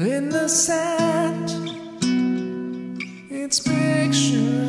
in the sand, it's picture.